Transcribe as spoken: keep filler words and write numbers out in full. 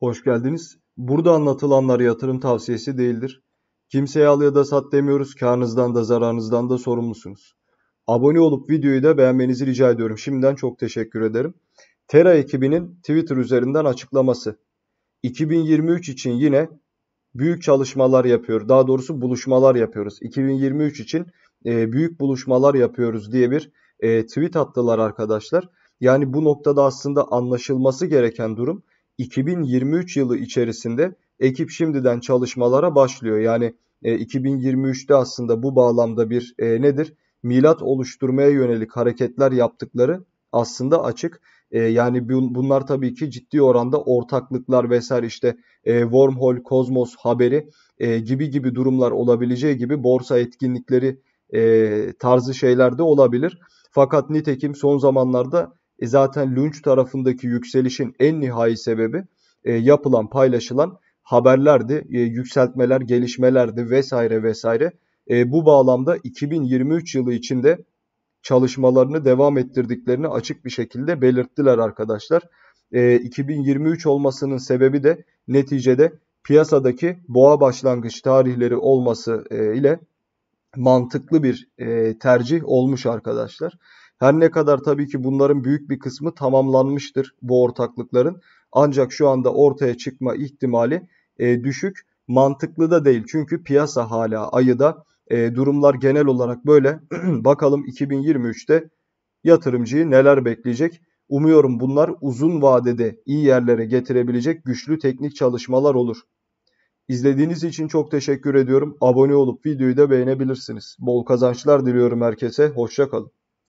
Hoş geldiniz. Burada anlatılanlar yatırım tavsiyesi değildir. Kimseye al ya da sat demiyoruz. Karnınızdan da zararınızdan da sorumlusunuz. Abone olup videoyu da beğenmenizi rica ediyorum. Şimdiden çok teşekkür ederim. Terra ekibinin Twitter üzerinden açıklaması. iki bin yirmi üç için yine büyük çalışmalar yapıyoruz. Daha doğrusu buluşmalar yapıyoruz. iki bin yirmi üç için büyük buluşmalar yapıyoruz diye bir tweet attılar arkadaşlar. Yani bu noktada aslında anlaşılması gereken durum, iki bin yirmi üç yılı içerisinde ekip şimdiden çalışmalara başlıyor. Yani iki bin yirmi üçte aslında bu bağlamda bir nedir? Milat oluşturmaya yönelik hareketler yaptıkları aslında açık. Yani bunlar tabii ki ciddi oranda ortaklıklar vesaire, işte wormhole, Cosmos haberi gibi gibi durumlar olabileceği gibi borsa etkinlikleri tarzı şeyler de olabilir. Fakat nitekim son zamanlarda zaten LUNC tarafındaki yükselişin en nihai sebebi yapılan, paylaşılan haberlerdi, yükseltmeler, gelişmelerdi vesaire vesaire. Bu bağlamda iki bin yirmi üç yılı içinde çalışmalarını devam ettirdiklerini açık bir şekilde belirttiler arkadaşlar. E, iki bin yirmi üç olmasının sebebi de neticede piyasadaki boğa başlangıç tarihleri olması e, ile mantıklı bir e, tercih olmuş arkadaşlar. Her ne kadar tabii ki bunların büyük bir kısmı tamamlanmıştır bu ortaklıkların, ancak şu anda ortaya çıkma ihtimali e, düşük, mantıklı da değil. Çünkü piyasa hala ayıda. E, durumlar genel olarak böyle. Bakalım iki bin yirmi üçte yatırımcıyı neler bekleyecek? Umuyorum bunlar uzun vadede iyi yerlere getirebilecek güçlü teknik çalışmalar olur. İzlediğiniz için çok teşekkür ediyorum. Abone olup videoyu da beğenebilirsiniz. Bol kazançlar diliyorum herkese. Hoşça kalın.